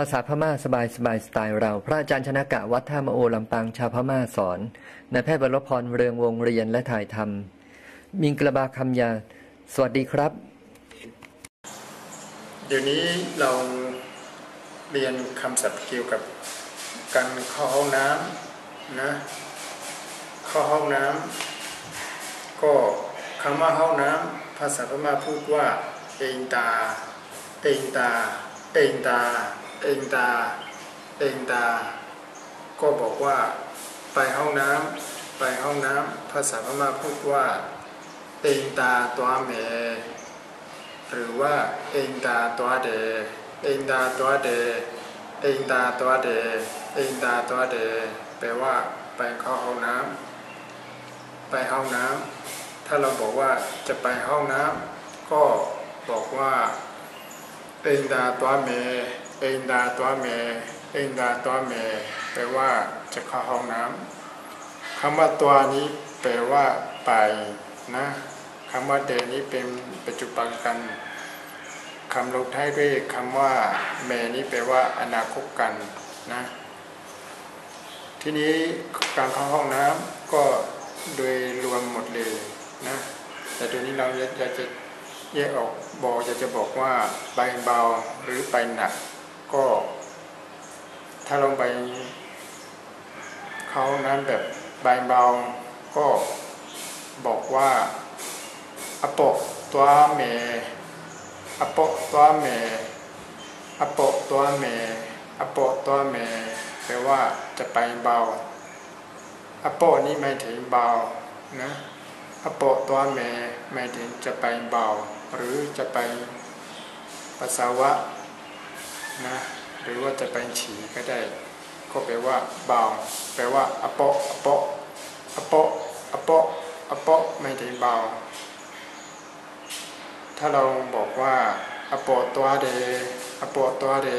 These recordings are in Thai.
ภาษาพม่าสบายสบายสไตล์เราพระอาจารย์ชนกะวัดท่ามะโอลำปางชาวพม่าสอนนายแพทย์บรพรเรืองวงเรียนและถ่ายทำมิงกระบาคำยาสวัสดีครับเดี๋ยวนี้เราเรียนคำศัพท์เกี่ยวกับการเข้าห้องน้ำนะเข้าห้องน้ำก็คำว่าห้องน้ำภาษาพม่าพูดว่าเองตาเองตาเองตาเองตาเองตาก็บอกว่าไปห้องน้ำไปห้องน้ำภาษาพม่าพูดว่าเองตาตัวเมหรือว่าเองตาตัวเดเองตาตัวเดเองตาตัวเดเองตาตัวเดแปลว่าไปเข้าห้องน้ำไปห้องน้ำถ้าเราบอกว่าจะไปห้องน้ำก็บอกว่าเองตาตัวเมเองตาตัวเมเองตาตัวเมแปลว่าจะเข้าห้องน้ำคำว่าตัวนี้แปลว่าไปนะคำว่าเดนี้เป็นปัจจุบันกันคำลงท้ายด้วยคำว่าเมนี้แปลว่าอนาคตกันนะทีนี้การเข้าห้องน้ำก็โดยรวมหมดเลยนะแต่ตัวนี้เราอยากจะแยกออกบอกอยากจะบอกว่าไปเบาหรือไปหนักก็ถ้าลงไปเข้าห้องน้ำแบบไปเบาก็บอกว่าอโปตัวเมอโปตัวเมอโปตัวเมอโปตัวเมแปลว่าจะไปเบาอโปนี้ไม่ถึงเบานะอโปตัวเมไม่ถึงจะไปเบาหรือจะไปปัสสาวะนะหรือว่าจะไปฉี่ก็ได้ก็แปลว่าเบาแปลว่าอโปอโปอโปอโปอโปไม่ถึงเบาถ้าเราบอกว่าอโปตัวเดอโปตัวเด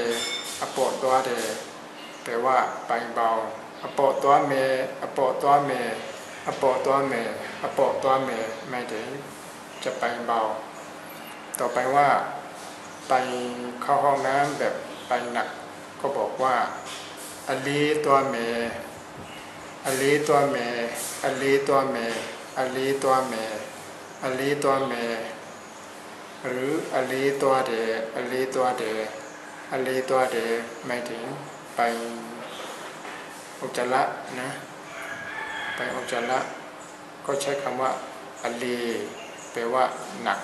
อโปตัวเดแปลว่าไปเบาอโปตัวเมอโปตัวเมอโปตัวเมอโปตัวเมไม่ถึงจะไปเบาต่อไปว่าไปเข้าห้องน้ำแบบไปหนักก็บอกว่าอลีตัวเมอลีตัวเมอลีตัวเมอลีตัวเมอลีตัวเมหรืออลีตัวเดอลีตัวเดอลีตัวเดหมายถึงไปอุจจาระนะไปอุจจาระก็ใช้คำว่าอลีแปลว่าหนัก